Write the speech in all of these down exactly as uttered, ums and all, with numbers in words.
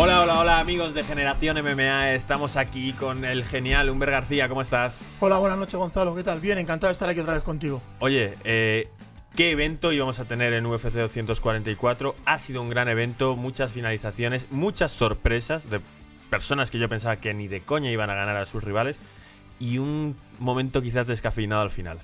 Hola, hola, hola amigos de Generación M M A, estamos aquí con el genial Humbert García, ¿cómo estás? Hola, buenas noches Gonzalo, ¿qué tal? Bien, encantado de estar aquí otra vez contigo. Oye, eh, ¿qué evento íbamos a tener en U F C doscientos cuarenta y cuatro? Ha sido un gran evento, muchas finalizaciones, muchas sorpresas de personas que yo pensaba que ni de coña iban a ganar a sus rivales y un momento quizás descafeinado al final.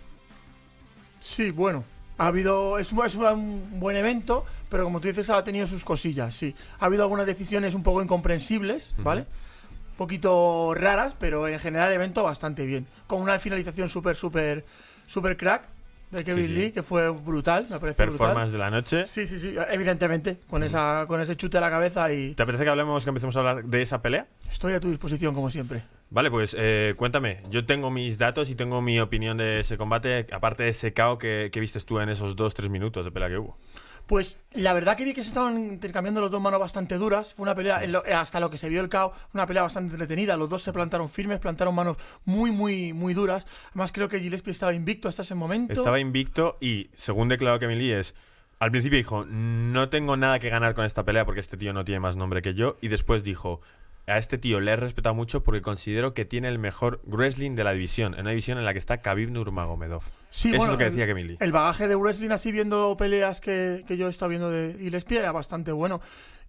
Sí, bueno. Ha habido, es un, es un buen evento, pero como tú dices, ha tenido sus cosillas, sí. Ha habido algunas decisiones un poco incomprensibles, ¿vale? Uh-huh. Un poquito raras, pero en general el evento bastante bien. Con una finalización súper, súper, súper crack de Kevin sí, sí. Lee, que fue brutal, me parece. Performance brutal. de la noche. Sí, sí, sí, evidentemente, con, uh-huh. esa, con ese chute a la cabeza y... ¿Te parece que hablemos, que empecemos a hablar de esa pelea? Estoy a tu disposición, como siempre. Vale, pues eh, cuéntame, yo tengo mis datos y tengo mi opinión de ese combate, aparte de ese K O que, que vistes tú en esos dos tres minutos de pelea que hubo. Pues la verdad que vi que se estaban intercambiando los dos manos bastante duras, fue una pelea, en lo, hasta lo que se vio el K O, una pelea bastante entretenida, los dos se plantaron firmes, plantaron manos muy, muy, muy duras, además creo que Gillespie estaba invicto hasta ese momento. Estaba invicto y, según declaró Kevin Lee, es... Al principio dijo, no tengo nada que ganar con esta pelea porque este tío no tiene más nombre que yo, y después dijo... A este tío le he respetado mucho porque considero que tiene el mejor wrestling de la división. En una división en la que está Khabib Nurmagomedov. Sí, Eso bueno, es lo que decía Kevin Lee. El bagaje de wrestling, así viendo peleas que, que yo estaba viendo de Gillespie, era bastante bueno.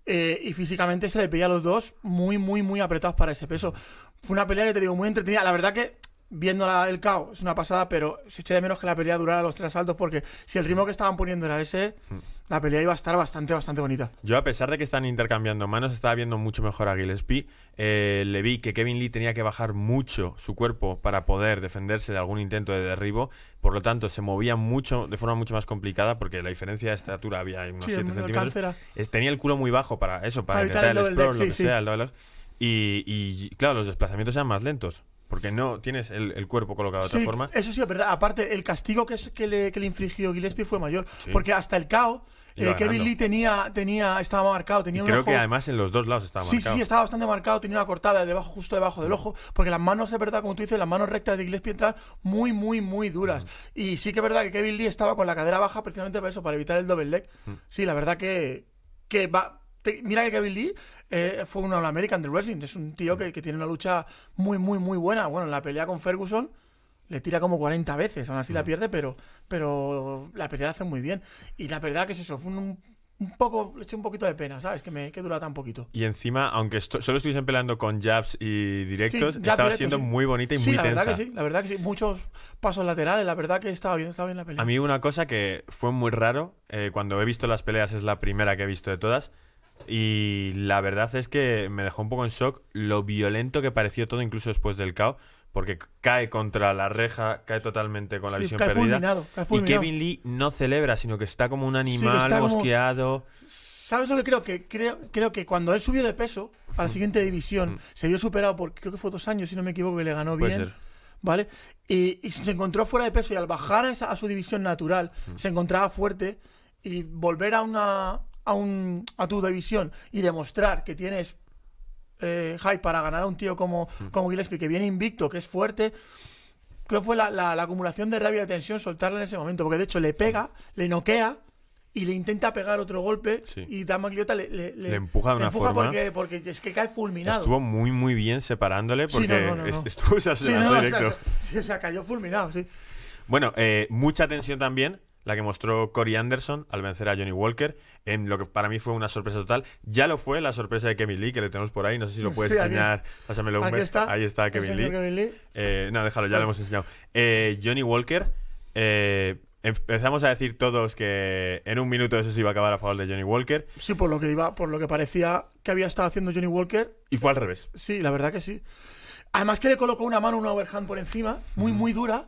Eh, y físicamente se le pedía a los dos muy, muy, muy apretados para ese peso. Fue una pelea que te digo muy entretenida. La verdad que viendo la, el K O es una pasada, pero se eché de menos que la pelea durara los tres asaltos porque si el ritmo que estaban poniendo era ese... Mm. La pelea iba a estar bastante, bastante bonita. Yo, a pesar de que están intercambiando manos, estaba viendo mucho mejor a Gillespie. Eh, le vi que Kevin Lee tenía que bajar mucho su cuerpo para poder defenderse de algún intento de derribo. Por lo tanto, se movía mucho, de forma mucho más complicada, porque la diferencia de estatura había unos siete sí, centímetros. Era... Tenía el culo muy bajo para eso, para, para intentar el, el explore, deck, lo sí, que sí. sea, el double. Y, y claro, los desplazamientos eran más lentos. Porque no tienes el, el cuerpo colocado de sí, otra forma. Eso sí, es verdad. Aparte, el castigo que, es, que, le, que le infligió Gillespie fue mayor. Sí. Porque hasta el K O, eh, Kevin Lee tenía, tenía, estaba marcado. Tenía un creo ojo. que además en los dos lados estaba sí, marcado. Sí, sí, estaba bastante marcado. Tenía una cortada debajo, justo debajo del ojo. Porque las manos, es verdad, como tú dices, las manos rectas de Gillespie entran muy, muy, muy duras. Mm. Y sí que es verdad que Kevin Lee estaba con la cadera baja precisamente para eso, para evitar el double leg. Mm. Sí, la verdad que, que va... Mira que Kevin Lee eh, fue un All-American del wrestling. Es un tío que, que tiene una lucha muy, muy, muy buena. Bueno, en la pelea con Ferguson le tira como cuarenta veces. Aún así la pierde, pero, pero la pelea la hace muy bien. Y la verdad que es eso. Fue un, un poco... Le eché un poquito de pena, ¿sabes? Que, me, que dura tan poquito. Y encima, aunque esto, solo estuviesen peleando con jabs y directos, sí, jab estaba directo, siendo sí. muy bonita y sí, muy la tensa. Verdad que sí, la verdad que sí. Muchos pasos laterales. La verdad que estaba bien, estaba bien la pelea. A mí una cosa que fue muy raro. Eh, cuando he visto las peleas, es la primera que he visto de todas. Y la verdad es que me dejó un poco en shock lo violento que pareció todo, incluso después del K O, porque cae contra la reja, cae totalmente con la sí, visión cae perdida. Fulminado, cae fulminado. Y Kevin Lee no celebra, sino que está como un animal sí, mosqueado. Como... ¿Sabes lo que creo? que creo? Creo que cuando él subió de peso a la siguiente división, se vio superado por, creo que fue dos años, si no me equivoco, que le ganó bien. Puede ser. ¿Vale? Y, y se encontró fuera de peso y al bajar a, esa, a su división natural, mm. se encontraba fuerte y volver a una... A, un, a tu división y demostrar que tienes eh, hype para ganar a un tío como, mm. como Gillespie, que viene invicto, que es fuerte. Creo que fue la, la, la acumulación de rabia y de tensión soltarla en ese momento, porque de hecho le pega, le noquea y le intenta pegar otro golpe sí. y Dama Gliota le, le, le, le empuja de una empuja forma. Porque, porque es que cae fulminado. Estuvo muy, muy bien separándole porque sí, no, no, no, no. estuvo sí, no, no, directo. O sea, se, se cayó fulminado, sí. Bueno, eh, mucha tensión también. La que mostró Corey Anderson al vencer a Johnny Walker, en lo que para mí fue una sorpresa total. Ya lo fue la sorpresa de Kevin Lee, que le tenemos por ahí. No sé si lo puedes sí, enseñar. Pásamelo un mes. Ahí está Kevin Lee. Kevin Lee. Eh, no, déjalo, ya vale. lo hemos enseñado. Eh, Johnny Walker, eh, empezamos a decir todos que en un minuto eso se iba a acabar a favor de Johnny Walker. Sí, por lo que iba, por lo que parecía que había estado haciendo Johnny Walker. Y fue al revés. Sí, la verdad que sí. Además que le colocó una mano, una overhand por encima, muy, mm. muy dura.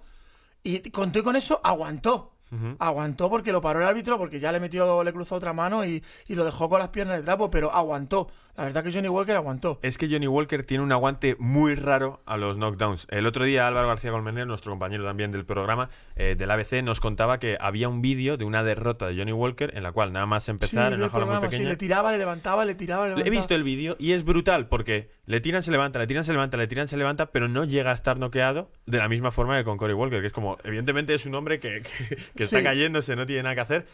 Y conté con eso, aguantó. Uh-huh. Aguantó porque lo paró el árbitro, porque ya le metió, le cruzó otra mano y, y lo dejó con las piernas de trapo, pero aguantó. La verdad que Johnny Walker aguantó. Es que Johnny Walker tiene un aguante muy raro a los knockdowns. El otro día Álvaro García Colmener, nuestro compañero también del programa eh, del A B C, nos contaba que había un vídeo de una derrota de Johnny Walker en la cual nada más empezar sí, en una jaula muy pequeña sí, le tiraba, le levantaba, le tiraba, le levantaba. He visto el vídeo y es brutal porque le tiran, se levanta, le tiran, se levanta, le tiran, se levanta, pero no llega a estar noqueado de la misma forma que con Corey Walker, que es como, evidentemente es un hombre que... que que está sí. cayéndose, no tiene nada que hacer,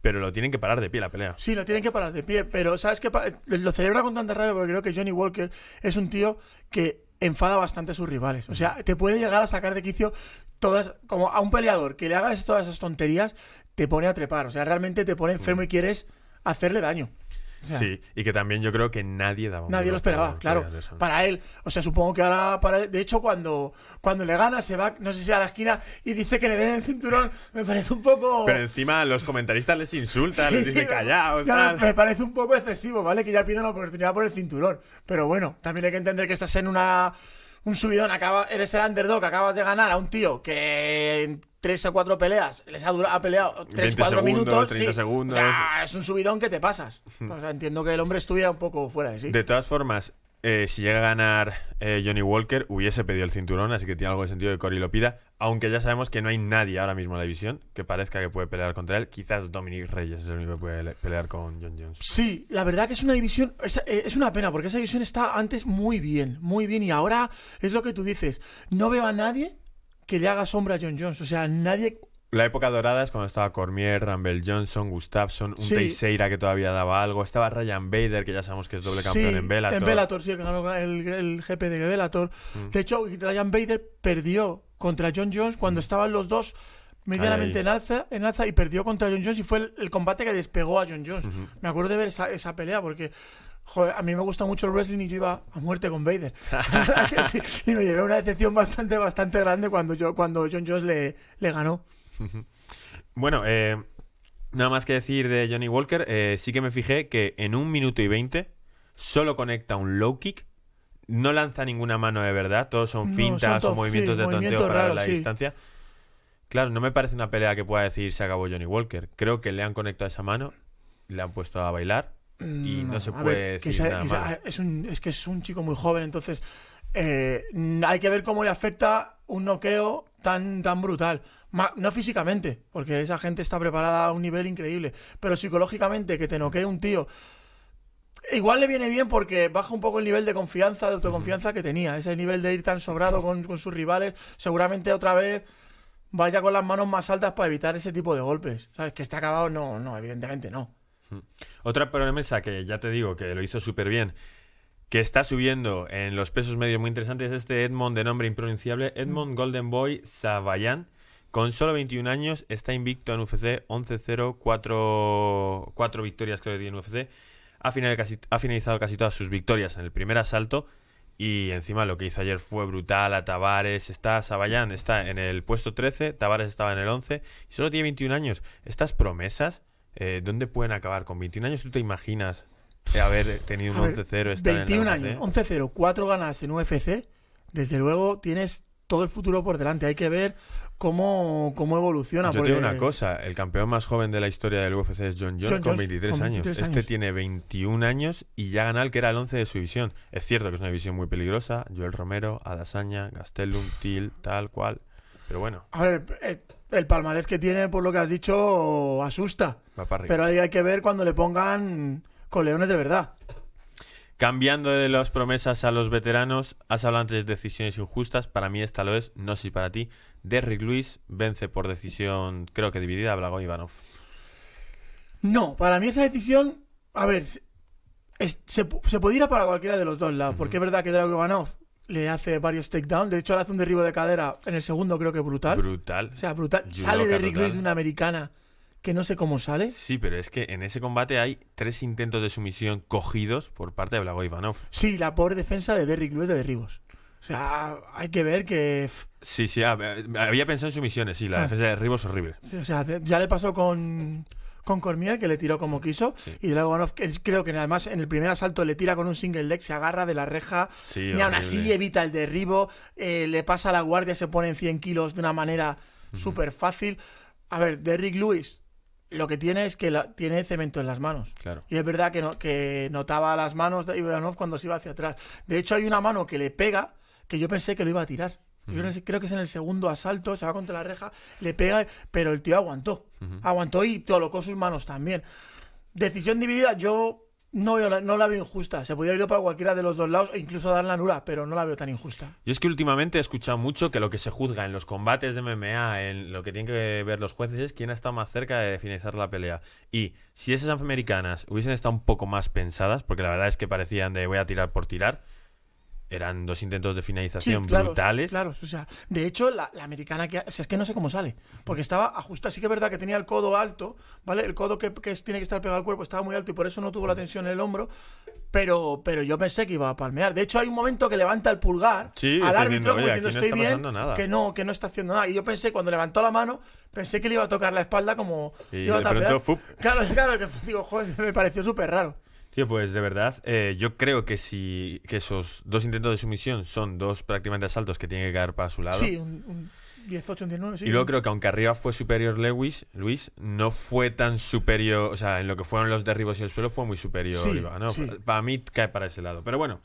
Pero lo tienen que parar de pie la pelea. Sí, lo tienen que parar de pie, pero ¿sabes qué? Lo celebra con tanta rabia porque creo que Johnny Walker es un tío que enfada bastante a sus rivales. O sea, te puede llegar a sacar de quicio todas... Como a un peleador que le hagas todas esas tonterías, te pone a trepar. O sea, realmente te pone enfermo y quieres hacerle daño. O sea, sí, y que también yo creo que nadie daba un Nadie lo esperaba, claro, eso, ¿no? Para él. O sea, supongo que ahora para él. De hecho, cuando, cuando le gana, se va, no sé si a la esquina, y dice que le den el cinturón. Me parece un poco... Pero encima los comentaristas les insultan, sí, les dicen sí, callaos, tal. Me parece un poco excesivo, ¿vale? Que ya piden la oportunidad por el cinturón. Pero bueno, también hay que entender que estás en una... un subidón, acaba, eres el underdog, acabas de ganar a un tío que en tres o cuatro peleas les ha, durado, ha peleado tres cuatro minutos, treinta sí. segundos. O sea, es un subidón que te pasas. O sea, entiendo que el hombre estuviera un poco fuera de sí. De todas formas, eh, si llega a ganar eh, Johnny Walker, hubiese pedido el cinturón, así que tiene algo de sentido que Corey lo pida, aunque ya sabemos que no hay nadie ahora mismo en la división que parezca que puede pelear contra él. Quizás Dominic Reyes es el único que puede pelear con John Jones. Sí, la verdad que es una división, es, es una pena, porque esa división está antes muy bien, muy bien, y ahora es lo que tú dices, no veo a nadie que le haga sombra a John Jones, o sea, nadie... La época dorada es cuando estaba Cormier, Rumble Johnson, Gustafsson, un sí. Teixeira que todavía daba algo. Estaba Ryan Bader, que ya sabemos que es doble campeón sí, en Bellator. En Bellator, sí, que ganó el, el G P de Bellator. Mm. De hecho, Ryan Bader perdió contra John Jones cuando mm. estaban los dos medianamente en alza, en alza y perdió contra John Jones y fue el, el combate que despegó a John Jones. Mm -hmm. Me acuerdo de ver esa, esa pelea porque... Joder, a mí me gusta mucho el wrestling y yo iba a muerte con Vader. Sí, y me llevé una decepción bastante, bastante grande cuando, yo, cuando John Jones le, le ganó. Bueno, eh, nada más que decir de Johnny Walker. Eh, sí que me fijé que en un minuto y veinte solo conecta un low kick. No lanza ninguna mano de verdad. Todos son fintas no, son o movimientos sí, de movimiento tonteo raro, para la sí. distancia. Claro, no me parece una pelea que pueda decir se acabó Johnny Walker. Creo que le han conectado esa mano, le han puesto a bailar. Y no, no se puede ver, decir que nada que sea, es, un, es que es un chico muy joven, entonces eh, hay que ver cómo le afecta un noqueo tan, tan brutal. Ma, no físicamente, porque esa gente está preparada a un nivel increíble, pero psicológicamente que te noquee un tío igual le viene bien porque baja un poco el nivel de confianza, de autoconfianza que tenía. Ese nivel de ir tan sobrado con, con sus rivales, seguramente otra vez vaya con las manos más altas para evitar ese tipo de golpes. ¿Sabes? Que está acabado, no, no, evidentemente no. Otra promesa que ya te digo que lo hizo súper bien, que está subiendo en los pesos medios muy interesantes, es este Edmond de nombre impronunciable, Edmond Golden Boy Sabayan, con solo veintiún años, está invicto en U F C, once cero, cuatro victorias creo que tiene en U F C, ha finalizado, casi, ha finalizado casi todas sus victorias en el primer asalto y encima lo que hizo ayer fue brutal a Tavares. Está Sabayan, está en el puesto trece, Tavares estaba en el once y solo tiene veintiún años. Estas promesas... Eh, ¿Dónde pueden acabar? Con veintiún años, ¿tú te imaginas haber tenido un once cero? veintiún años, once cero, cuatro ganas en U F C. Desde luego tienes todo el futuro por delante. Hay que ver cómo, cómo evoluciona. Yo porque... te digo una cosa, el campeón más joven de la historia del U F C es John Jones, John con, Jones veintitrés con veintitrés años. años. Este tiene veintiún años y ya ganó el que era el once de su división. Es cierto que es una división muy peligrosa. Yoel Romero, Adesanya, Gastelum, Till, tal cual. Pero bueno. A ver, eh, el palmarés que tiene, por lo que has dicho, asusta. Va para arriba. Pero ahí hay que ver cuando le pongan coleones de verdad. Cambiando de las promesas a los veteranos, has hablado antes de decisiones injustas. Para mí esta lo es, no sé si para ti. Derrick Lewis vence por decisión, creo que dividida, a Blagoy Ivanov. No, para mí esa decisión, a ver, es, se, se puede ir a para cualquiera de los dos lados. Uh-huh. Porque es verdad que Blagoy Ivanov le hace varios takedowns. De hecho, le hace un derribo de cadera en el segundo, creo que brutal. Brutal. O sea, brutal. Yudoka sale de Rick Lewis de una americana que no sé cómo sale. Sí, pero es que en ese combate hay tres intentos de sumisión cogidos por parte de Blagoy Ivanov. Sí, la pobre defensa de Derrick Lewis de derribos. O sea, hay que ver que... Sí, sí, había pensado en sumisiones, sí, la ah. defensa de derribos es horrible. Sí, o sea, ya le pasó con... con Cormier, que le tiró como quiso, sí. Y luego Ivanov, que creo que además en el primer asalto le tira con un single leg, se agarra de la reja, sí, y horrible. Aún así evita el derribo, eh, le pasa a la guardia, se pone en cien kilos de una manera uh-huh. súper fácil. A ver, Derrick Lewis, lo que tiene es que la, tiene cemento en las manos. Claro. Y es verdad que, no, que notaba las manos de Ivanov cuando se iba hacia atrás. De hecho, hay una mano que le pega que yo pensé que lo iba a tirar. Yo creo que es en el segundo asalto, se va contra la reja, le pega, pero el tío aguantó. Uh-huh. Aguantó y colocó sus manos también. Decisión dividida, yo No, veo la, no la veo injusta. Se podría ir para cualquiera de los dos lados e incluso dar la nula, pero no la veo tan injusta. Yo es que últimamente he escuchado mucho que lo que se juzga en los combates de M M A, en lo que tienen que ver los jueces, es quién ha estado más cerca de finalizar la pelea. Y si esas americanas hubiesen estado un poco más pensadas, porque la verdad es que parecían de voy a tirar por tirar, eran dos intentos de finalización sí, claro, brutales. Claro, o sea, de hecho, la, la americana, que, o sea, es que no sé cómo sale, porque estaba ajustada. Sí que es verdad que tenía el codo alto, ¿vale? El codo que, que tiene que estar pegado al cuerpo estaba muy alto y por eso no tuvo la tensión en el hombro, pero, pero yo pensé que iba a palmear. De hecho, hay un momento que levanta el pulgar sí, al árbitro como diciendo, estoy bien, que no, que no está haciendo nada. Y yo pensé, cuando levantó la mano, pensé que le iba a tocar la espalda como... Y iba a tapear. Pronto, claro, claro, que digo, joder, me pareció súper raro. Sí, pues de verdad, eh, yo creo que si que esos dos intentos de sumisión son dos prácticamente asaltos que tiene que caer para su lado. Sí, un, un dieciocho, un diecinueve, sí. Y luego creo que aunque arriba fue superior Lewis, Luis, no fue tan superior, o sea, en lo que fueron los derribos y el suelo fue muy superior. Sí, no, sí. Para, para mí cae para ese lado, pero bueno.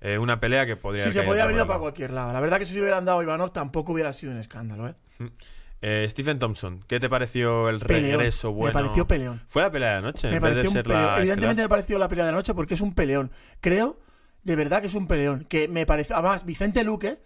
Eh, una pelea que podría... Sí, se podría haber ido para cualquier lado. La verdad que si se hubieran dado Ivanov tampoco hubiera sido un escándalo, ¿eh? Mm. Eh, Stephen Thompson, ¿qué te pareció el peleón. regreso bueno? Me pareció peleón. ¿Fue la pelea de la noche? Me pareció un peleón. Evidentemente estelar. me pareció la pelea de la noche porque es un peleón. Creo, de verdad que es un peleón. Que me parece, además, Vicente Luque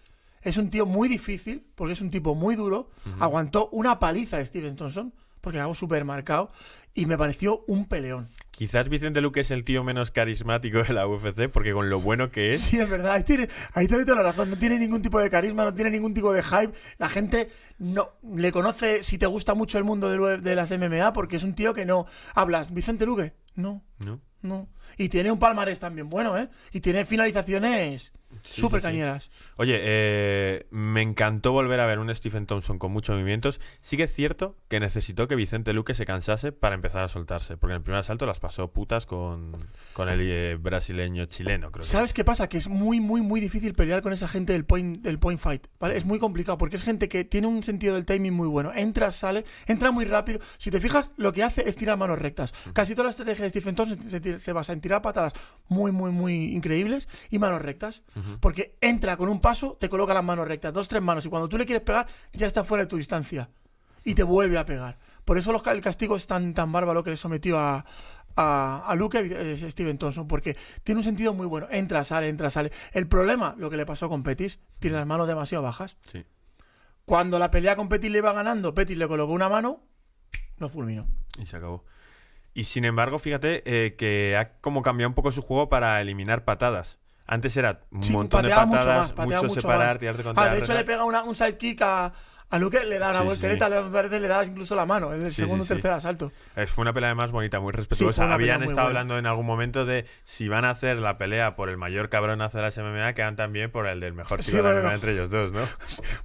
es un tío muy difícil porque es un tipo muy duro. Uh-huh. Aguantó una paliza de Stephen Thompson porque acabó súper marcado y me pareció un peleón. Quizás Vicente Luque es el tío menos carismático de la U F C, porque con lo bueno que es... Sí, es verdad, ahí, tiene, ahí te doy toda la razón, no tiene ningún tipo de carisma, no tiene ningún tipo de hype, la gente no le conoce si te gusta mucho el mundo de, de las M M A, porque es un tío que no... ¿Hablas Vicente Luque? No, no, no. Y tiene un palmarés también bueno, ¿eh? Y tiene finalizaciones... Sí, Súper sí, cañeras. Sí. Oye, eh, me encantó volver a ver un Stephen Thompson con muchos movimientos. Sí que es cierto que necesitó que Vicente Luque se cansase para empezar a soltarse, porque en el primer asalto las pasó putas con, con el eh, brasileño chileno, creo. ¿Sabes que qué pasa? Que es muy, muy, muy difícil pelear con esa gente del point, del point fight, ¿vale? Es muy complicado, porque es gente que tiene un sentido del timing muy bueno. Entra, sale, entra muy rápido. Si te fijas, lo que hace es tirar manos rectas. Uh-huh. Casi toda la estrategia de Stephen Thompson se, se, se basa en tirar patadas muy, muy, muy increíbles y manos rectas. Porque entra con un paso, te coloca las manos rectas, dos, tres manos, y cuando tú le quieres pegar, ya está fuera de tu distancia y te vuelve a pegar. Por eso los, el castigo es tan, tan bárbaro que le sometió a, a, a Luke eh, Stephen Thompson, porque tiene un sentido muy bueno. Entra, sale, entra, sale. El problema, lo que le pasó con Pettis, tiene las manos demasiado bajas. Sí. Cuando la pelea con Pettis le iba ganando, Pettis le colocó una mano, lo fulminó. Y se acabó. Y sin embargo, fíjate eh, que ha como cambiado un poco su juego para eliminar patadas. Antes era un sí, montón de patadas, mucho, más, mucho, mucho separar, más. tirarte contra ah, De hecho le pega una, un sidekick a, a Luque, le da la sí, voltereta, sí. le, da, le da incluso la mano en el sí, segundo o sí, tercer sí. asalto. Es, fue una pelea más bonita, muy respetuosa. Sí, Habían estado buena. hablando en algún momento de si van a hacer la pelea por el mayor cabronazo de las M M A, que hagan también por el del mejor chico sí, de la bueno, M M A entre ellos dos, ¿no?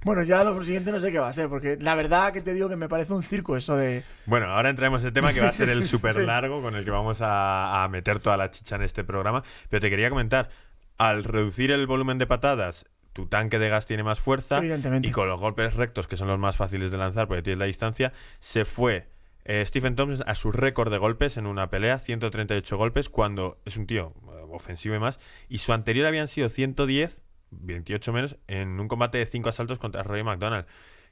Bueno, ya lo siguiente no sé qué va a ser, porque la verdad que te digo que me parece un circo eso de... Bueno, ahora entraremos en el tema que va a ser el súper largo, sí. con el que vamos a, a meter toda la chicha en este programa. Pero te quería comentar... Al reducir el volumen de patadas, tu tanque de gas tiene más fuerza. Evidentemente. Y con los golpes rectos, que son los más fáciles de lanzar porque tienes la distancia, se fue eh, Stephen Thompson a su récord de golpes en una pelea, ciento treinta y ocho golpes, cuando es un tío ofensivo y más. Y su anterior habían sido ciento diez, veintiocho menos, en un combate de cinco asaltos contra Rory McDonald.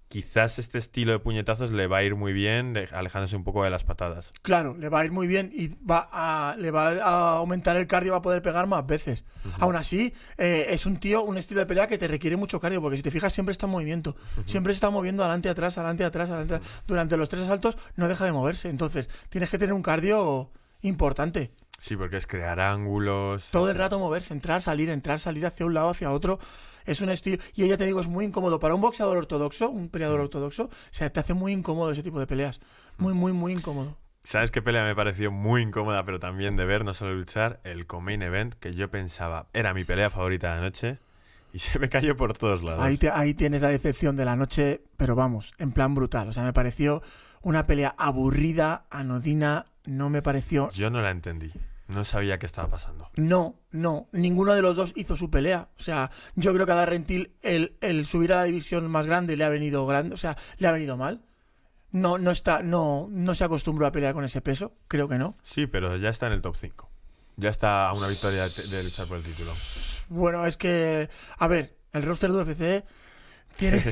Quizás este estilo de puñetazos le va a ir muy bien, alejándose un poco de las patadas. Claro, le va a ir muy bien y va a, le va a aumentar el cardio, va a poder pegar más veces. Uh-huh. Aún así, eh, es un tío, un estilo de pelea que te requiere mucho cardio, porque si te fijas siempre está en movimiento. Uh-huh. Siempre está moviendo adelante, atrás, adelante, atrás, adelante. Uh-huh. Durante los tres asaltos no deja de moverse. Entonces, tienes que tener un cardio importante. Sí, porque es crear ángulos... Todo el rato moverse, entrar, salir, entrar, salir hacia un lado, hacia otro... Es un estilo... Y ya te digo, es muy incómodo. Para un boxeador ortodoxo, un peleador ortodoxo, o sea, te hace muy incómodo ese tipo de peleas. Muy, muy, muy incómodo. ¿Sabes qué pelea me pareció muy incómoda, pero también de ver, no solo luchar? El co-main event, que yo pensaba era mi pelea favorita de la noche, y se me cayó por todos lados. Ahí, te, ahí tienes la decepción de la noche, pero vamos, en plan brutal. O sea, me pareció una pelea aburrida, anodina, no me pareció... Yo no la entendí. No sabía qué estaba pasando. No, no. Ninguno de los dos hizo su pelea. O sea, yo creo que a Darren Till el, el subir a la división más grande le ha venido grande, o sea, le ha venido mal. No, no está, no, no se acostumbró a pelear con ese peso. Creo que no. Sí, pero ya está en el top cinco. Ya está a una victoria de, de luchar por el título. Bueno, es que, a ver, el roster de U F C Tiene,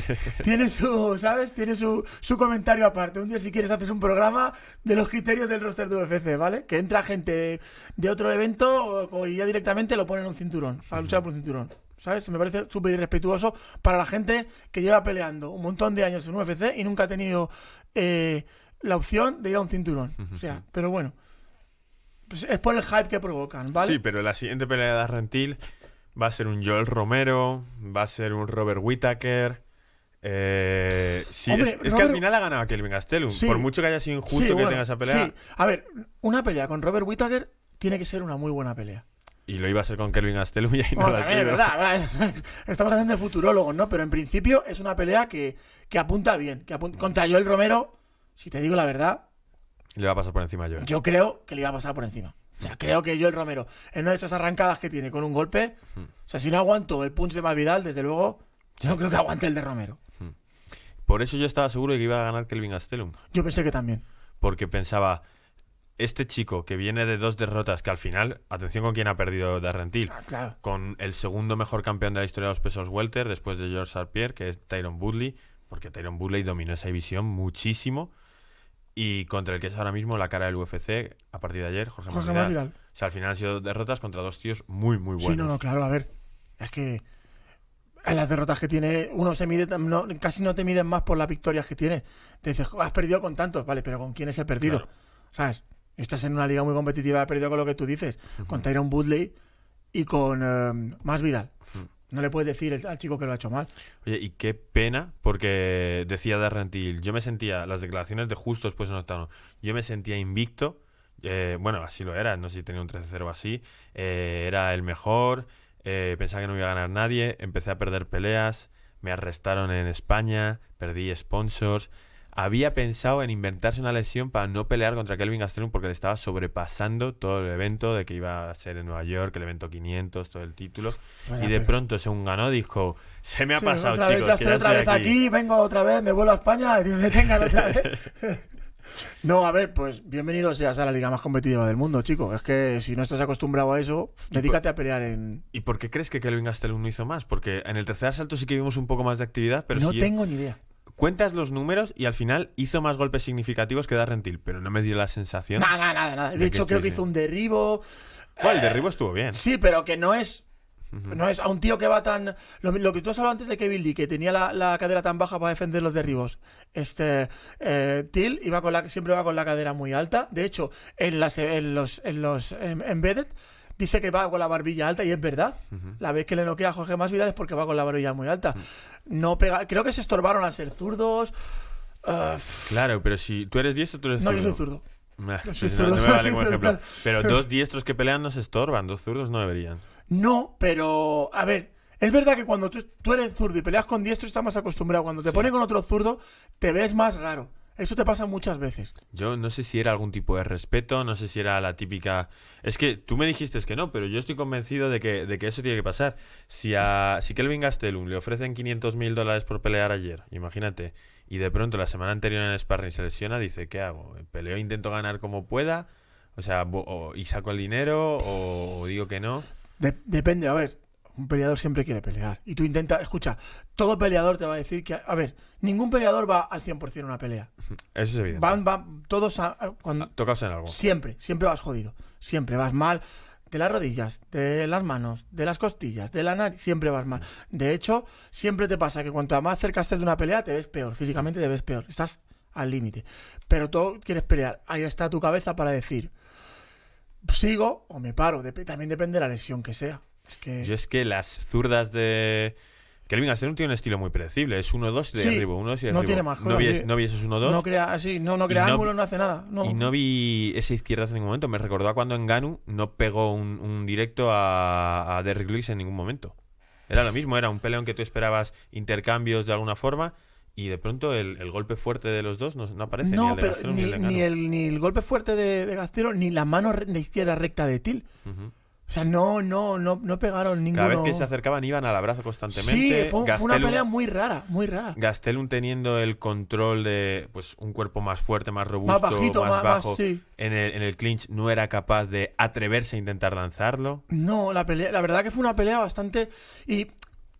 tiene su, ¿sabes? Tiene su, su comentario aparte. Un día, si quieres, haces un programa de los criterios del roster de U F C, ¿vale? Que entra gente de otro evento o, o, y ya directamente lo ponen en un cinturón, a luchar por un cinturón, ¿sabes? Me parece súper irrespetuoso para la gente que lleva peleando un montón de años en U F C y nunca ha tenido eh, la opción de ir a un cinturón. O sea, pero bueno, pues es por el hype que provocan, ¿vale? Sí, pero la siguiente pelea de Darren Till va a ser un Yoel Romero, va a ser un Robert Whittaker. Eh, sí, Hombre, es, es Robert... que al final ha ganado a Kelvin Gastelum. Sí. Por mucho que haya sido injusto sí, que bueno, tenga esa pelea. Sí. A ver, una pelea con Robert Whittaker tiene que ser una muy buena pelea. Y lo iba a ser con Kelvin Gastelum y ahí no la tiene. Es verdad, estamos haciendo futurólogos, ¿no? Pero en principio es una pelea que, que apunta bien. Que apunta... Contra Yoel Romero, si te digo la verdad... Le va a pasar por encima a Yoel. Yo creo que le va a pasar por encima. O sea, creo que Yoel Romero, en una de esas arrancadas que tiene con un golpe, mm. o sea, si no aguanto el punch de Masvidal, desde luego, yo no creo que aguante el de Romero. Mm. Por eso yo estaba seguro de que iba a ganar Kelvin Gastelum. Yo pensé que también. Porque pensaba, este chico que viene de dos derrotas, que al final, atención con quién ha perdido Darren Till, ah, claro. con el segundo mejor campeón de la historia de los pesos welter, después de George St. Pierre, que es Tyron Woodley, porque Tyron Woodley dominó esa división muchísimo. Y contra el que es ahora mismo la cara del U F C a partir de ayer, Jorge, Jorge Masvidal. Masvidal. O sea, al final han sido derrotas contra dos tíos muy, muy buenos. Sí, no, no, claro, a ver. Es que en las derrotas que tiene, uno se mide, no, casi no te miden más por las victorias que tiene. Te dices, has perdido con tantos, vale, pero ¿con quiénes he perdido? Claro. ¿Sabes? Estás en una liga muy competitiva, he perdido con lo que tú dices. Uh-huh. Con Tyron Woodley y con eh, Masvidal. Uh-huh. No le puedes decir al chico que lo ha hecho mal. Oye, y qué pena, porque decía Darren Till, yo me sentía, las declaraciones de Justo después en octavo, yo me sentía invicto, eh, bueno, así lo era, no sé si tenía un trece cero o así, eh, era el mejor, eh, pensaba que no iba a ganar nadie, empecé a perder peleas, me arrestaron en España, perdí sponsors, había pensado en inventarse una lesión para no pelear contra Kelvin Gastelum porque le estaba sobrepasando todo el evento de que iba a ser en Nueva York, el evento quinientos, todo el título. Vaya, y de pero... pronto, según ganó, dijo, se me ha sí, pasado, otra chicos. Vez, ya estoy ya otra estoy vez aquí. aquí, vengo otra vez, me vuelvo a España y me tengan otra vez. No, a ver, pues bienvenido seas a la liga más competitiva del mundo, chico. Es que si no estás acostumbrado a eso, dedícate por, a pelear en... ¿Y por qué crees que Kelvin Gastelum no hizo más? Porque en el tercer asalto sí que vimos un poco más de actividad, pero no si tengo yo... ni idea. Cuentas los números y al final hizo más golpes significativos que Darren Till, pero no me dio la sensación. Nada, nada, nada. nada. De, de hecho, creo que hizo un derribo. Bueno, eh, el derribo estuvo bien. Sí, pero que no es. Uh-huh. No es a un tío que va tan. Lo, lo que tú has hablado antes de Kevin Lee, que tenía la, la cadera tan baja para defender los derribos. Este. Eh, Till iba con la, siempre va con la cadera muy alta. De hecho, en, las, en los. En los en, Embedded. Dice que va con la barbilla alta y es verdad. Uh-huh. La vez que le noquea a Jorge Masvidal es porque va con la barbilla muy alta. Uh-huh. No pega... Creo que se estorbaron al ser zurdos. Uh... Claro, pero si tú eres diestro, tú eres zurdo. No, yo soy zurdo. Ah, no, soy zurdo, no, no me vale como ejemplo. Pero dos diestros que pelean no se estorban, dos zurdos no deberían. No, pero... A ver, es verdad que cuando tú, tú eres zurdo y peleas con diestro estás más acostumbrado. Cuando te sí. ponen con otro zurdo, te ves más raro. Eso te pasa muchas veces. Yo no sé si era algún tipo de respeto, no sé si era la típica... Es que tú me dijiste que no, pero yo estoy convencido de que, de que eso tiene que pasar. Si a si Kelvin Gastelum le ofrecen quinientos mil dólares por pelear ayer, imagínate, y de pronto la semana anterior en el sparring se lesiona, dice, ¿qué hago? ¿Peleo, intento ganar como pueda? O sea, o, ¿y saco el dinero o, o digo que no? De depende, a ver. Un peleador siempre quiere pelear. Y tú intentas... Escucha, todo peleador te va a decir que... A ver, ningún peleador va al cien por cien a una pelea. Eso es evidente. Van, van todos... A, cuando, tocaos en algo. Siempre, siempre vas jodido. Siempre vas mal. De las rodillas, de las manos, de las costillas, de la nariz. Siempre vas mal. De hecho, siempre te pasa que cuanto más cerca estés de una pelea, te ves peor. Físicamente te ves peor. Estás al límite. Pero tú quieres pelear. Ahí está tu cabeza para decir... Sigo o me paro. Dep- también depende de la lesión que sea. Es que... Yo es que las zurdas de... Kelvin Gastelum tiene un estilo muy predecible. Es uno dos y de sí, arriba, uno dos y de no arriba. Tiene más cosas, no, vi es, sí. no vi esos uno dos. No crea, sí, no, no crea ángulo, no, no hace nada. No. Y no vi esa izquierda en ningún momento. Me recordó a cuando Ngannou no pegó un, un directo a, a Derrick Lewis en ningún momento. Era lo mismo, era un peleón que tú esperabas intercambios de alguna forma y de pronto el, el golpe fuerte de los dos no, no aparece. No, ni el de Gastelum, ni, ni el de ni el, ni el golpe fuerte de, de Gastelum ni la mano de izquierda recta de Till. Uh-huh. O sea, no, no, no, no pegaron ninguno. Cada vez que se acercaban iban al abrazo constantemente. Sí, fue, Gastelum, fue una pelea muy rara, muy rara. Gastelum teniendo el control de pues un cuerpo más fuerte, más robusto, más, bajito, más, más bajo. Más, sí. en, el, en el clinch no era capaz de atreverse a intentar lanzarlo. No, la pelea, la verdad que fue una pelea bastante... Y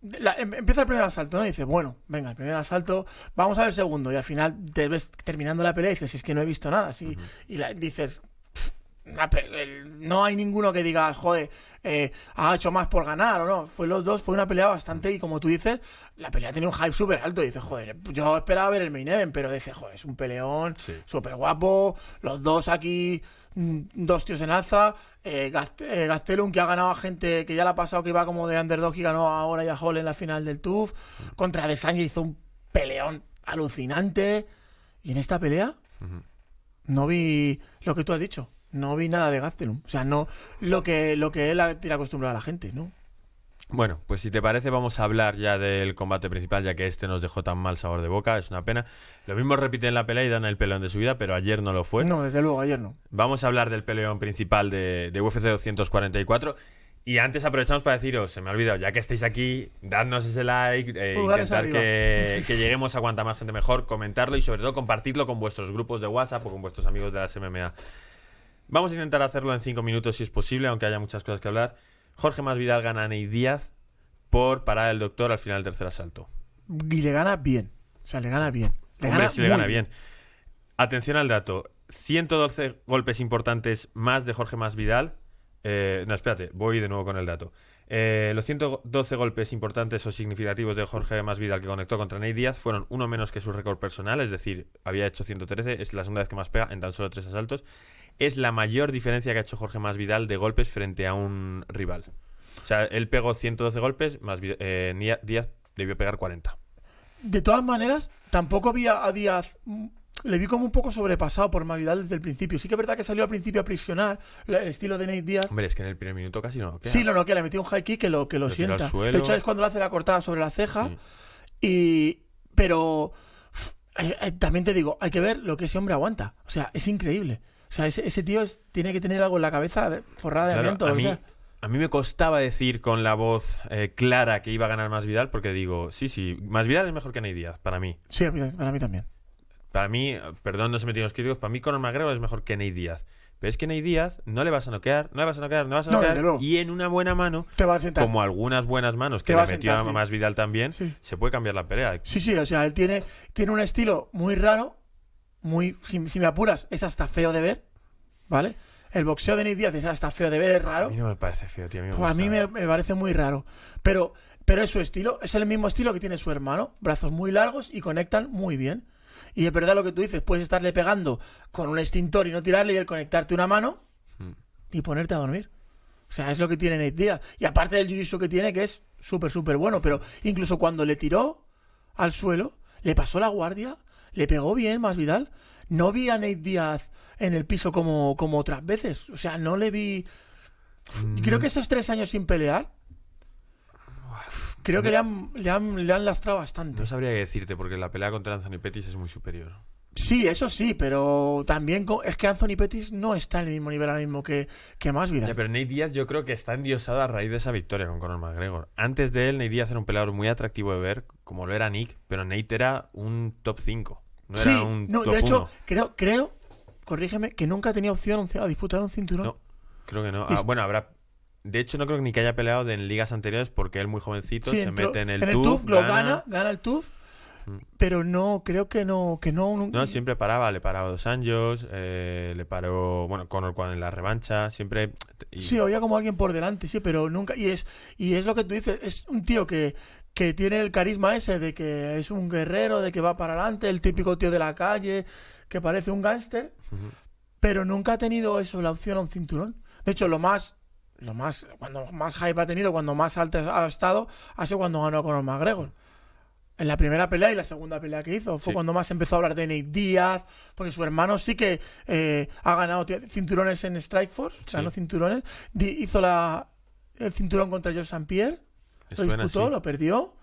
La, empieza el primer asalto, ¿no? Y dices, bueno, venga, el primer asalto, vamos a ver el segundo. Y al final te ves terminando la pelea y dices, es que no he visto nada. Así, uh-huh. Y la, dices, pff, la, el, no hay ninguno que diga, joder, eh, ha hecho más por ganar o no. Fue los dos, fue una pelea bastante, y como tú dices, la pelea tenía un hype súper alto. Y dices, joder, yo esperaba ver el main event, pero dices, joder, es un peleón súper sí. guapo. Los dos aquí, dos tíos en alza. Eh, Gastelum, que ha ganado a gente que ya la ha pasado, que iba como de underdog, y ganó ahora ya a Hall en la final del T U F. Contra Adesanya hizo un peleón alucinante. Y en esta pelea uh-huh. no vi lo que tú has dicho. No vi nada de Gastelum. O sea, no lo que, lo que él tiene acostumbrado a la gente, ¿no? Bueno, pues si te parece vamos a hablar ya del combate principal, ya que este nos dejó tan mal sabor de boca, es una pena. Lo mismo repiten la pelea y dan el peleón de su vida, pero ayer no lo fue. No, desde luego, ayer no. Vamos a hablar del peleón principal de, de U F C doscientos cuarenta y cuatro. Y antes aprovechamos para deciros, se me ha olvidado, ya que estáis aquí, dadnos ese like, eh, intentar que, que lleguemos a cuanta más gente mejor, comentarlo y sobre todo compartirlo con vuestros grupos de WhatsApp o con vuestros amigos de las M M A. Vamos a intentar hacerlo en cinco minutos si es posible, aunque haya muchas cosas que hablar. Jorge Masvidal gana a Nate Díaz por parar el doctor al final del tercer asalto. Y le gana bien. O sea, le gana bien. Le Hombre, gana sí le gana bien. bien. Atención al dato. ciento doce golpes importantes más de Jorge Masvidal. Eh, no, espérate. Voy de nuevo con el dato. Eh, los ciento doce golpes importantes o significativos de Jorge Masvidal que conectó contra Nate Díaz fueron uno menos que su récord personal. Es decir, había hecho ciento trece. Es la segunda vez que más pega en tan solo tres asaltos. Es la mayor diferencia que ha hecho Jorge Masvidal de golpes frente a un rival. O sea, él pegó ciento doce golpes, más eh, Díaz debió pegar cuarenta. De todas maneras, tampoco había a Díaz... Le vi como un poco sobrepasado por Masvidal desde el principio. Sí que es verdad que salió al principio a presionar el estilo de Nate Díaz. Hombre, es que en el primer minuto casi no noquea. Sí, lo noquea, le metió un high kick que lo, que lo, lo sienta. De hecho, es cuando le hace la cortada sobre la ceja. Sí. Y... Pero... Eh, eh, también te digo, hay que ver lo que ese hombre aguanta. O sea, es increíble. O sea, ese, ese tío es, tiene que tener algo en la cabeza forrada de aliento. Claro, a, mí, o sea. a mí me costaba decir con la voz eh, clara que iba a ganar Masvidal, porque digo, sí, sí, Masvidal es mejor que Nate Díaz, para mí. Sí, para mí también. Para mí, perdón, no se metieron los críticos, para mí Conor McGregor es mejor que Nate Díaz. Pero es que Nate Díaz no le vas a noquear, no le vas a noquear, no le vas a noquear. No, y en una buena mano, te va a sentar. Como algunas buenas manos que te le metió a, sentar, a Masvidal sí. también, sí. se puede cambiar la pelea. Sí, sí, o sea, él tiene, tiene un estilo muy raro. Muy, si, si me apuras, es hasta feo de ver, ¿vale? El boxeo de Nate Díaz es hasta feo de ver, es raro. A mí no me parece feo, tío. A mí me, pues a mí me, me parece muy raro. Pero, pero es su estilo, es el mismo estilo que tiene su hermano. Brazos muy largos y conectan muy bien. Y es verdad lo que tú dices, puedes estarle pegando con un extintor y no tirarle, y el conectarte una mano hmm. y ponerte a dormir. O sea, es lo que tiene Nate Díaz. Y aparte del jiu-jitsu que tiene, que es súper, súper bueno. Pero incluso cuando le tiró al suelo, le pasó la guardia... Le pegó bien Masvidal. No vi a Nate Díaz en el piso como, como otras veces. O sea, no le vi... Creo que esos tres años sin pelear... Creo que le han, le han, le han lastrado bastante. No sabría qué decirte, porque la pelea contra Anthony Pettis es muy superior. Sí, eso sí, pero también con, es que Anthony Pettis no está en el mismo nivel ahora mismo que, que Masvidal. Ya, pero Nate Díaz yo creo que está endiosado a raíz de esa victoria con Conor McGregor. Antes de él, Nate Díaz era un peleador muy atractivo de ver, como lo era Nick, pero Nate era un top cinco. No sí, era un no, top de hecho, uno. Creo, creo, corrígeme, que nunca tenía opción a disputar un cinturón. No, creo que no. Ah, bueno, habrá... De hecho, no creo que ni que haya peleado en ligas anteriores, porque él muy jovencito sí, se entró, mete en el, en el T U F, T U F gana, lo gana, gana el T U F. Pero no, creo que no, que no. Un... No, siempre paraba, le paraba dos años, eh, le paró, bueno, Conor en la revancha, siempre. Y... Sí, había como alguien por delante, sí, pero nunca. Y es, y es lo que tú dices, es un tío que, que tiene el carisma ese de que es un guerrero, de que va para adelante, el típico tío de la calle, que parece un gángster, uh-huh. pero nunca ha tenido eso, la opción a un cinturón. De hecho, lo más, lo más, cuando más hype ha tenido, cuando más alto ha estado, ha sido cuando ganó Conor McGregor. En la primera pelea y la segunda pelea que hizo. Fue sí. cuando más empezó a hablar de Nate Díaz. Porque su hermano sí que eh, ha ganado cinturones en Strikeforce. Sí. Ganó cinturones. Di hizo la, el cinturón contra Georges Saint Pierre. Lo disputó, así. lo perdió.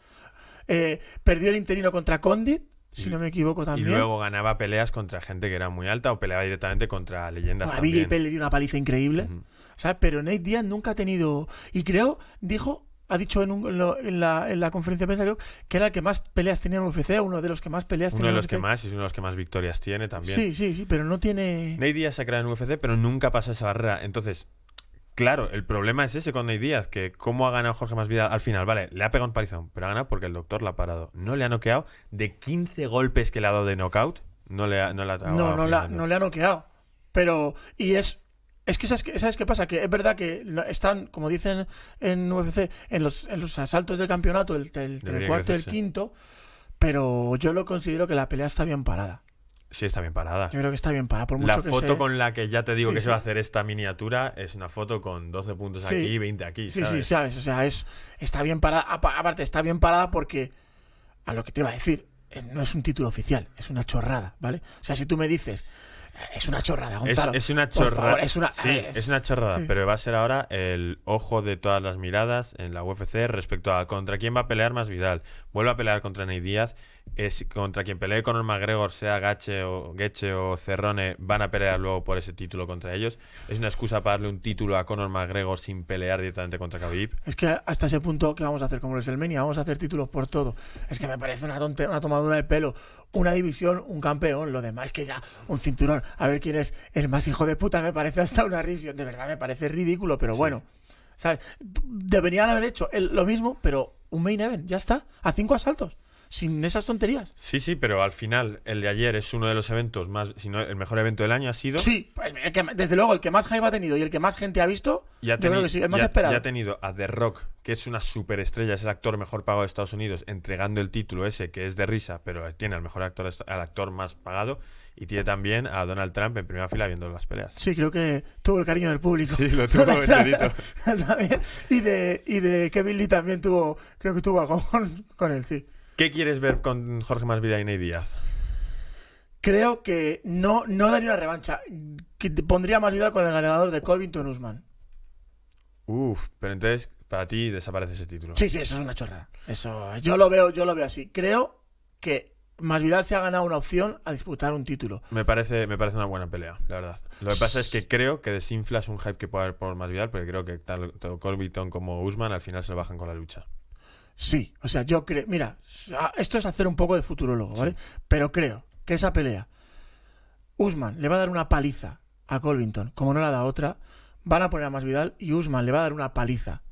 Eh, perdió el interino contra Condit, si y, no me equivoco también. Y luego ganaba peleas contra gente que era muy alta o peleaba directamente contra leyendas bueno, también. A B J P le dio una paliza increíble. Uh-huh. ¿Sabes? Pero Nate Díaz nunca ha tenido... Y creo, dijo... Ha dicho en, un, en, la, en la conferencia de prensa, creo, que era el que más peleas tenía en U F C, uno de los que más peleas tenía en U F C. Uno de los que más, y es uno de los que más victorias tiene también. Sí, sí, sí, pero no tiene... Nate Díaz se ha creado en U F C, pero nunca pasa esa barrera. Entonces, Claro, el problema es ese con Nate Díaz, que cómo ha ganado Jorge Masvidal al final. Vale, le ha pegado un palizón, pero ha ganado porque el doctor la ha parado. No le ha noqueado de quince golpes que le ha dado de knockout. No le ha no le ha No, no, la, no le ha noqueado. Pero, y es... Es que ¿sabes qué, ¿sabes qué pasa? Que es verdad que están, como dicen en U F C, en los, en los asaltos del campeonato, el, el, el cuarto y el quinto, pero yo lo considero que la pelea está bien parada. Sí, está bien parada. Yo creo que está bien parada, por mucho que sea. La foto con la que ya te digo sí, que sí. se va a hacer esta miniatura es una foto con doce puntos sí. aquí y veinte aquí, ¿sabes? Sí, sí, sabes, o sea, es, está bien parada. Aparte, está bien parada porque, a lo que te iba a decir, no es un título oficial, es una chorrada, ¿vale? O sea, si tú me dices... Es una chorrada, Gonzalo. Es, es una chorrada. Por favor, es una, sí, es, es una chorrada, sí. pero va a ser ahora el ojo de todas las miradas en la U F C respecto a contra quién va a pelear Masvidal. Vuelve a pelear contra Nate Díaz. Es contra quien pelee Conor McGregor, sea Gaethje o, Gaethje o Cerrone, van a pelear luego por ese título contra ellos. Es una excusa para darle un título a Conor McGregor sin pelear directamente contra Khabib. Es que hasta ese punto, ¿qué vamos a hacer? Como WrestleMania, vamos a hacer títulos por todo. Es que me parece una, tonte, una tomadura de pelo. Una división, un campeón, lo demás que ya, un cinturón. A ver quién es el más hijo de puta, me parece hasta una risión. De verdad, me parece ridículo, pero sí. bueno. ¿Sabes? Deberían haber hecho el, lo mismo, pero un main event, ya está. A cinco asaltos. Sin esas tonterías. Sí, sí, pero al final el de ayer es uno de los eventos más, si no el mejor evento del año ha sido. Sí, el que, desde luego el que más hype ha tenido y el que más gente ha visto, ya yo creo que sí, el más ya, esperado. Ya ha tenido a The Rock, que es una superestrella, es el actor mejor pagado de Estados Unidos, entregando el título ese que es de risa, pero tiene al mejor actor, al actor más pagado, y tiene también a Donald Trump en primera fila viendo las peleas. Sí, creo que tuvo el cariño del público. Sí, lo tuvo enterito. y de y de Kevin Lee también tuvo, creo que tuvo algo con, con él, sí. ¿Qué quieres ver con Jorge Masvidal y Nate Díaz? Creo que no, no daría una revancha. Que pondría Masvidal con el ganador de Covington Usman. Uf, pero entonces para ti desaparece ese título. Sí, sí, eso es una chorrada. Eso, yo lo veo, yo lo veo así. Creo que Masvidal se ha ganado una opción a disputar un título. Me parece, me parece una buena pelea, la verdad. Lo que pasa es que creo que desinflas un hype que puede haber por Masvidal, porque creo que tanto Covington como Usman al final se lo bajan con la lucha. Sí, o sea, yo creo... Mira, esto es hacer un poco de futurólogo, ¿vale? Sí. Pero creo que esa pelea... Usman le va a dar una paliza a Covington, como no la da otra. Van a poner a Masvidal y Usman le va a dar una paliza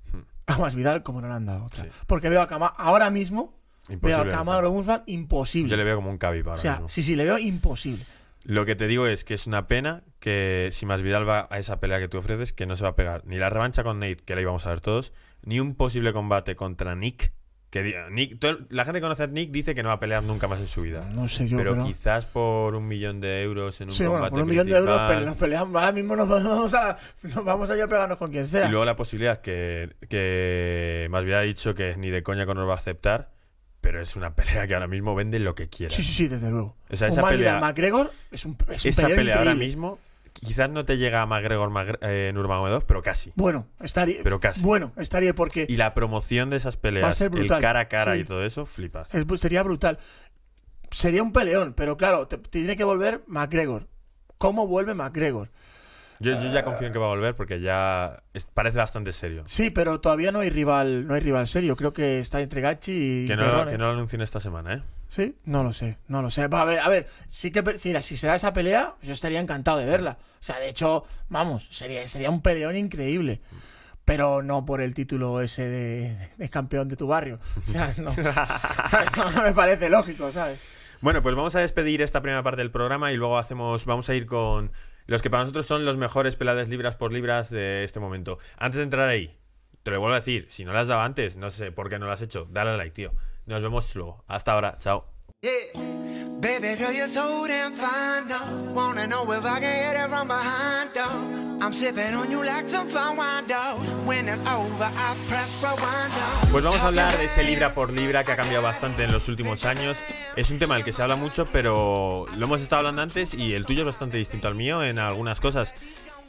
a Masvidal, como no la han dado otra. Sí. Porque veo a Kamaru ahora mismo... Imposible, veo a Kamaru Usman imposible. Yo le veo como un Khabib ahora o sea, mismo. Sí, sí, le veo imposible. Lo que te digo es que es una pena que si Masvidal va a esa pelea que tú ofreces, que no se va a pegar ni la revancha con Nate, que la íbamos a ver todos, ni un posible combate contra Nick. Que Nick todo, la gente que conoce a Nick dice que no va a pelear nunca más en su vida. No sé yo, pero, pero... quizás por un millón de euros en un sí, combate. Sí, bueno, por un millón de euros pero nos peleamos. Ahora mismo nos vamos a, nos vamos a ir a pegarnos con quien sea. Y luego la posibilidad que, que Masvidal ha dicho que ni de coña Conor va a aceptar. Pero es una pelea que ahora mismo vende lo que quiera. Sí, sí, sí, desde luego. O sea, esa pelea, McGregor es un, es un esa pelea increíble. Ahora mismo, quizás no te llega a McGregor eh, Nurmagomedov, pero casi. Bueno, estaría. Pero casi. Bueno, estaría porque. Y la promoción de esas peleas, va a ser brutal, el cara a cara sí. y todo eso, flipas. Es, sería brutal. Sería un peleón, pero claro, te, te tiene que volver McGregor. ¿Cómo vuelve McGregor? Yo, yo ya confío en que va a volver porque ya es, parece bastante serio. Sí, pero todavía no hay rival, no hay rival serio. Creo que está entre Gaethje y... Que no, que no lo anuncien esta semana, ¿eh? Sí, no lo sé, no lo sé. Va, a ver, a ver, sí que sí, mira, si se da esa pelea, yo estaría encantado de verla. O sea, de hecho, vamos, sería, sería un peleón increíble. Pero no por el título ese de, de campeón de tu barrio. O sea, no, ¿sabes? No, no me parece lógico, ¿sabes? Bueno, pues vamos a despedir esta primera parte del programa y luego hacemos, vamos a ir con... los que para nosotros son los mejores peleadores libras por libras de este momento. Antes de entrar ahí, te lo vuelvo a decir, si no las daba antes, no sé por qué no las has hecho, dale a like, tío. Nos vemos luego. Hasta ahora, chao. Pues vamos a hablar de ese libra por libra que ha cambiado bastante en los últimos años. Es un tema del que se habla mucho, pero lo hemos estado hablando antes y el tuyo es bastante distinto al mío en algunas cosas.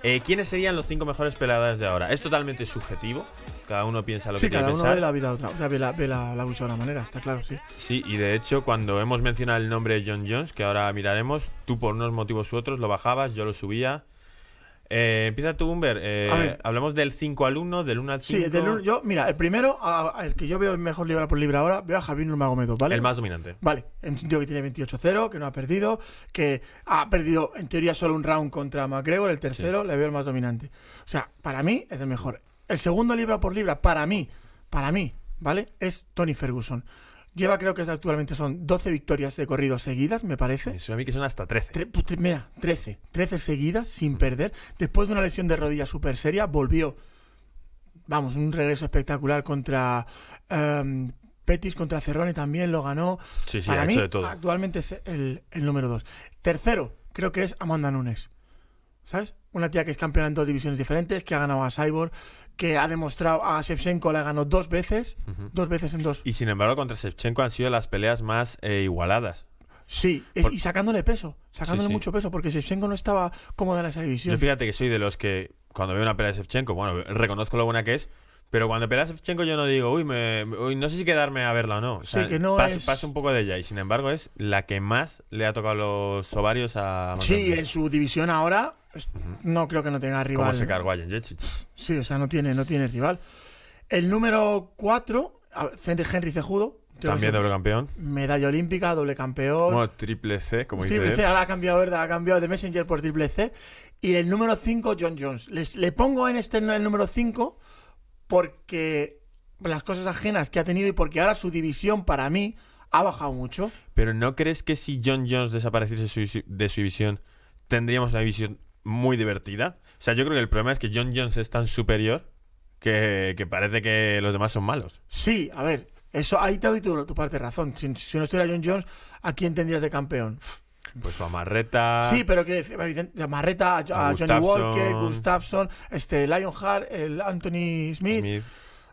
Eh, ¿Quiénes serían los cinco mejores peleadores de ahora? Es totalmente subjetivo. Cada uno piensa lo sí, que quiere pensar. Sí, cada uno ve la vida de otra, o sea, ve la, ve la, la lucha de una manera, está claro, sí. Sí, y de hecho, cuando hemos mencionado el nombre de John Jones, que ahora miraremos, tú por unos motivos u otros lo bajabas, yo lo subía. Eh, empieza tú, Humbert. Eh, hablamos del cinco al uno, del uno al cinco. Sí, del uno, yo, mira, el primero, a, a, el que yo veo mejor libra por libra ahora, veo a Khabib Nurmagomedov, ¿vale? El más dominante. Vale, en el sentido que tiene veintiocho cero, que no ha perdido, que ha perdido en teoría solo un round contra McGregor, el tercero, sí. Le veo el más dominante. O sea, para mí es el mejor. El segundo libra por libra, para mí, para mí, ¿vale? Es Tony Ferguson. Lleva, creo que actualmente son doce victorias de corrido seguidas, me parece. Eso a mí que son hasta trece. Tre pues, mira, trece. trece seguidas, sin mm. perder. Después de una lesión de rodilla súper seria, volvió, vamos, un regreso espectacular contra um, Pettis, contra Cerrone también, lo ganó. Sí, sí, Para ha mí, hecho de todo. Actualmente es el, el número dos. Tercero, creo que es Amanda Nunes. ¿Sabes? Una tía que es campeona en dos divisiones diferentes, que ha ganado a Cyborg, que ha demostrado a Shevchenko, la ganó dos veces, uh-huh. dos veces en dos. Y sin embargo, contra Shevchenko han sido las peleas más eh, igualadas. Sí, Por... y sacándole peso, sacándole sí, sí. mucho peso, porque Shevchenko no estaba cómoda en esa división. Yo fíjate que soy de los que, cuando veo una pelea de Shevchenko, bueno, reconozco lo buena que es, pero cuando pelea Shevchenko yo no digo, uy, me, uy, no sé si quedarme a verla o no. O sea, sí, que no paso, es... paso un poco de ella. Y sin embargo es la que más le ha tocado los ovarios a... Matanzas. Sí, en su división ahora... No creo que no tenga rival. ¿Cómo se cargó a Janjecic? Sí, o sea, no tiene, no tiene rival. El número cuatro, Henry Cejudo. También doble campeón. Medalla olímpica, doble campeón. No, triple C, como dice. Triple C, ahora ha cambiado, ¿verdad? Ha cambiado de Messenger por triple C. Y el número cinco, John Jones. Les, le pongo en este el número cinco porque las cosas ajenas que ha tenido y porque ahora su división para mí ha bajado mucho. Pero ¿no crees que si John Jones desapareciese de su división tendríamos una división muy divertida? O sea, yo creo que el problema es que John Jones es tan superior que, que parece que los demás son malos. Sí, a ver, eso ahí te doy tu, tu parte de razón. Si, si no estuviera John Jones, ¿a quién tendrías de campeón? Pues a Marreta. Sí, pero que a Marreta, a, a Johnny Walker, Gustafsson, este, Lionheart, el Anthony Smith, Smith.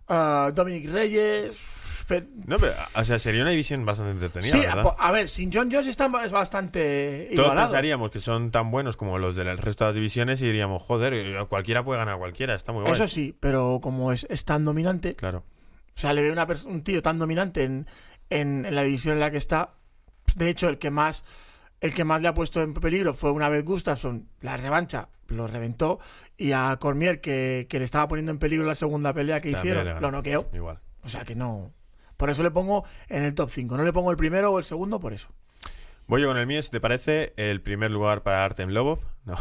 Uh, Dominic Reyes. Pero... No, pero, o sea, sería una división bastante entretenida. Sí, ¿verdad? A, a ver, sin John Jones están, es bastante igualado. Todos pensaríamos que son tan buenos como los del resto de las divisiones y diríamos, joder, cualquiera puede ganar a cualquiera, está muy bueno. Eso sí, pero como es, es tan dominante. Claro. O sea, le veo una un tío tan dominante en, en, en la división en la que está. De hecho, el que más el que más le ha puesto en peligro fue una vez Gustafsson, la revancha. Lo reventó. Y a Cormier, que, que le estaba poniendo en peligro la segunda pelea que También hicieron, lo noqueó. Igual. O sea que no. Por eso le pongo en el top cinco. No le pongo el primero o el segundo, por eso. Voy yo con el mío, si te parece. El primer lugar para Artem Lobov. No.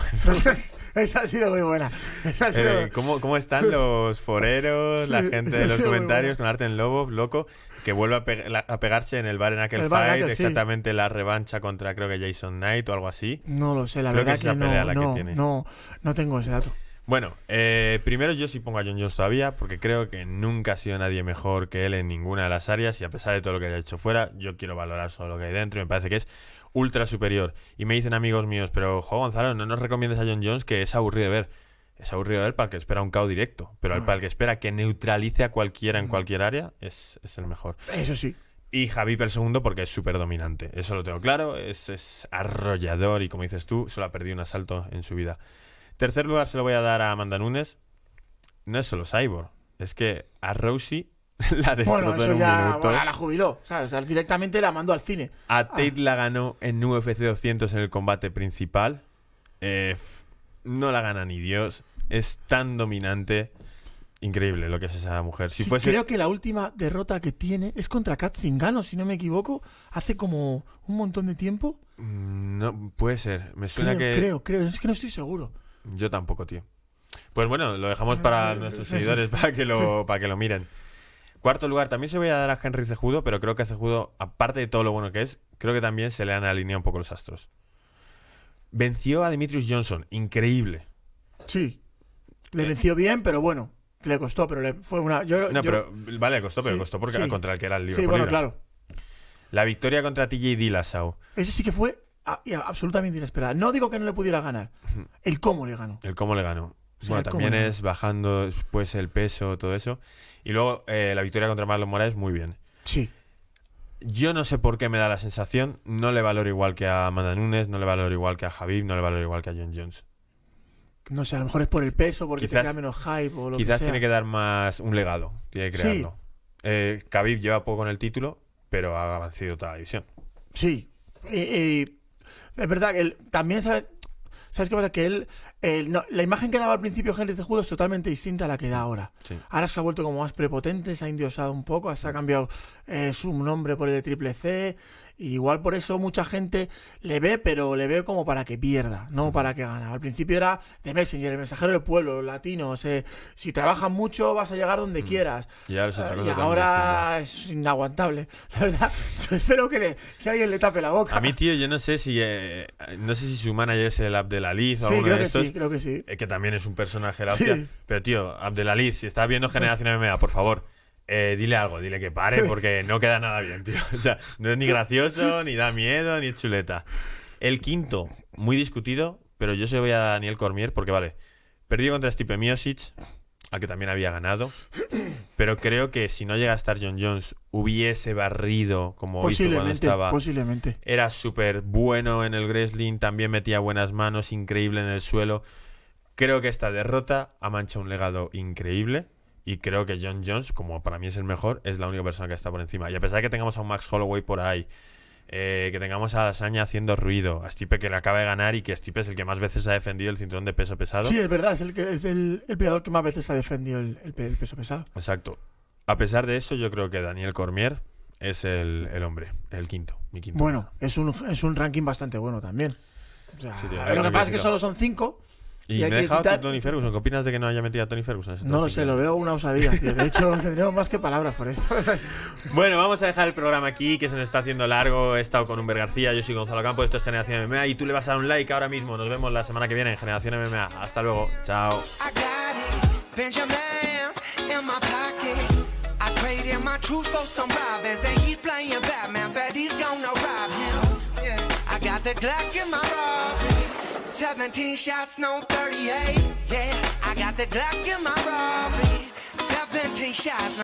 Esa ha sido muy buena. Esa ha sido... Eh, ¿cómo, ¿Cómo están los foreros, sí, la gente de los comentarios con Artem Lobov, loco? Que vuelve a, pe a pegarse en el bar en aquel el fight. Aquel, exactamente, sí. La revancha contra, creo que Jason Knight o algo así. No lo sé, la creo verdad que, que, que, no, la no, que tiene. no no tengo ese dato. Bueno, eh, primero yo sí pongo a John Jones todavía, porque creo que nunca ha sido nadie mejor que él en ninguna de las áreas, y a pesar de todo lo que haya hecho fuera, yo quiero valorar solo lo que hay dentro, y me parece que es ultra superior. Y me dicen amigos míos, pero jo, Gonzalo, no nos recomiendes a John Jones, que es aburrido de ver. Es aburrido de ver para el que espera un K O directo, pero no. Para el que espera que neutralice a cualquiera en cualquier área, es, es el mejor. Eso sí. Y Khabib el segundo porque es súper dominante, eso lo tengo claro, es, es arrollador, y como dices tú, solo ha perdido un asalto en su vida. Tercer lugar se lo voy a dar a Amanda Nunes. No es solo Cyborg, es que a Rousey la destrozó bueno, en un ya, minuto. Bueno, la jubiló, ¿sabes? O sea, directamente la mandó al cine. A Tate ah. la ganó en U F C doscientos en el combate principal. Eh, no la gana ni Dios. Es tan dominante. Increíble lo que es esa mujer. Si sí, fuese... Creo que la última derrota que tiene es contra Kat Zingano, si no me equivoco, hace como un montón de tiempo. No, puede ser. Me suena creo, que... Creo, creo. Es que no estoy seguro. Yo tampoco, tío. Pues bueno, lo dejamos para nuestros seguidores para que lo, sí. para que lo miren. Cuarto lugar, también se voy a dar a Henry Cejudo, pero creo que a Cejudo, aparte de todo lo bueno que es, creo que también se le han alineado un poco los astros. Venció a Demetrius Johnson, increíble. Sí, le eh. venció bien, pero bueno, le costó, pero le fue una... Yo, no, yo, pero vale, le costó, pero sí, costó porque sí. contra el que era el libro. Sí, bueno, libra. claro. La victoria contra T J Dillashaw. Ese sí que fue... A, absolutamente inesperada. No digo que no le pudiera ganar. El cómo le ganó. El cómo le ganó. O sea, bueno, también es bajando después el peso, todo eso. Y luego eh, la victoria contra Marlon Moraes, muy bien. Sí. Yo no sé por qué me da la sensación. No le valoro igual que a Amanda Nunes, no le valoro igual que a Khabib, no le valoro igual que a John Jones. No sé, a lo mejor es por el peso, porque quizás, te queda menos hype o lo que sea. Quizás tiene que dar más un legado. Tiene que crearlo. Sí. Eh, Khabib lleva poco en el título, pero ha avanzado toda la división. Sí. Eh, eh, Es verdad que él, también ¿sabes? ¿Sabes qué pasa? Que él, él no, la imagen que daba al principio Henry Cejudo es totalmente distinta a la que da ahora. Sí. Ahora se ha vuelto como más prepotente, se ha indiosado un poco, se ha cambiado eh, su nombre por el de Triple C. Y igual por eso mucha gente le ve, pero le ve como para que pierda, no para que gane. Al principio era The Messenger, el mensajero del pueblo, los latinos. Eh, si trabajas mucho vas a llegar donde quieras. Y ahora, uh, y ahora es inaguantable, la verdad. Yo espero que, le, que alguien le tape la boca. A mí, tío, yo no sé si eh, no sé si su manager es el Abdelaliz o sí, alguno creo de que estos. Sí, creo que sí. Eh, que también es un personaje de la hostia. Sí. Pero, tío, Abdelaliz, si estás viendo Generación M M A, por favor. Eh, dile algo, dile que pare porque no queda nada bien, tío. O sea, no es ni gracioso, ni da miedo, ni chuleta. El quinto, muy discutido, pero yo se voy a Daniel Cormier porque, vale, perdió contra Stipe Miocic, al que también había ganado, pero creo que si no llega a estar John Jones, hubiese barrido como hizo cuando estaba. Posiblemente. Era súper bueno en el wrestling, también metía buenas manos, increíble en el suelo. Creo que esta derrota ha manchado un legado increíble. Y creo que John Jones, como para mí es el mejor, es la única persona que está por encima. Y a pesar de que tengamos a un Max Holloway por ahí, eh, que tengamos a Adesanya haciendo ruido, a Stipe que le acaba de ganar y que Stipe es el que más veces ha defendido el cinturón de peso pesado. Sí, es verdad, es el, que, es el, el peleador que más veces ha defendido el, el, el peso pesado. Exacto. A pesar de eso, yo creo que Daniel Cormier es el, el hombre, el quinto, mi quinto. Bueno, es un, es un ranking bastante bueno también. O sea, sí, tío, pero lo que pasa es que solo son cinco. Y, y me he dejado quitar... Tony Ferguson. ¿Qué opinas de que no haya metido a Tony Ferguson? No lo sé, lo veo una osadía, tío. De hecho, tendremos más que palabras por esto. Bueno, vamos a dejar el programa aquí, que se nos está haciendo largo. He estado con Humbert García, yo soy Gonzalo Campos, esto es Generación M M A y tú le vas a dar un like ahora mismo. Nos vemos la semana que viene en Generación M M A. Hasta luego. Chao. seventeen shots, no thirty-eight, yeah, I got the Glock in my Robin, seventeen shots, no